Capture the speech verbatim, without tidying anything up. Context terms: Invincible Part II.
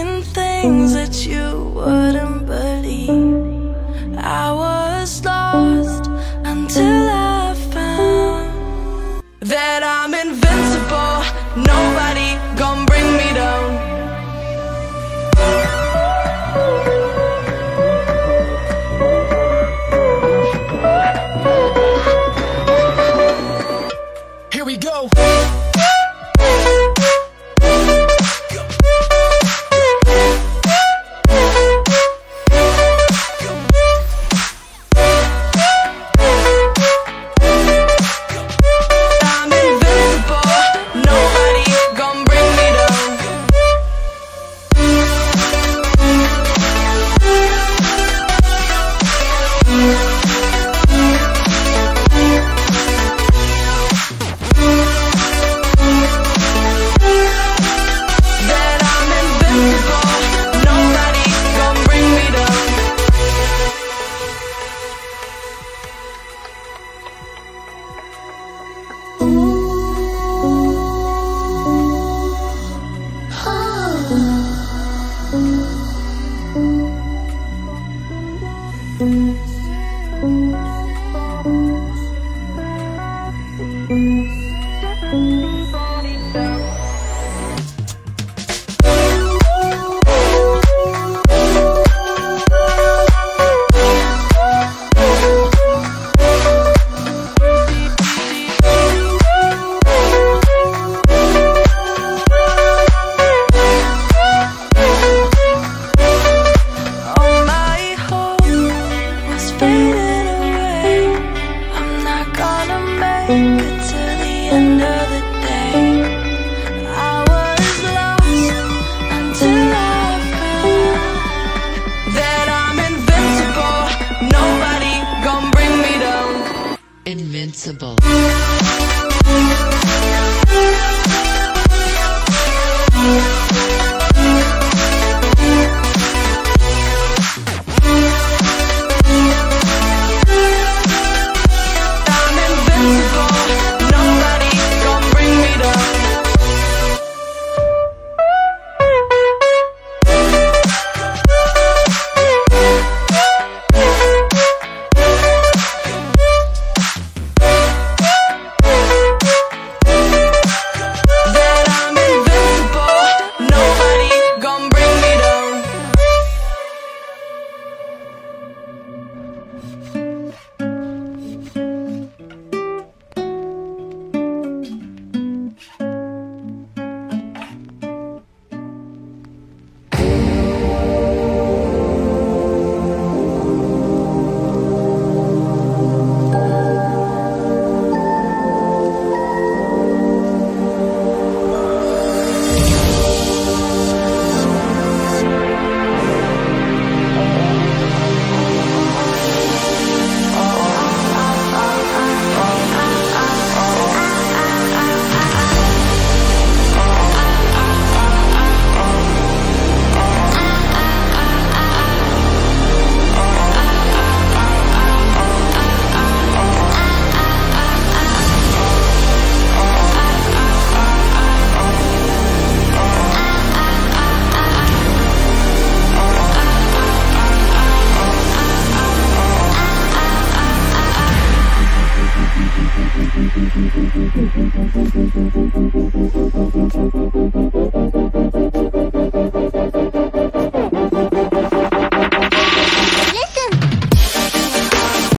seen things that you wouldn't believe. I was lost until I found that I'm invincible. Nobody gon' bring me down. Here we go. Invincible. Thank you.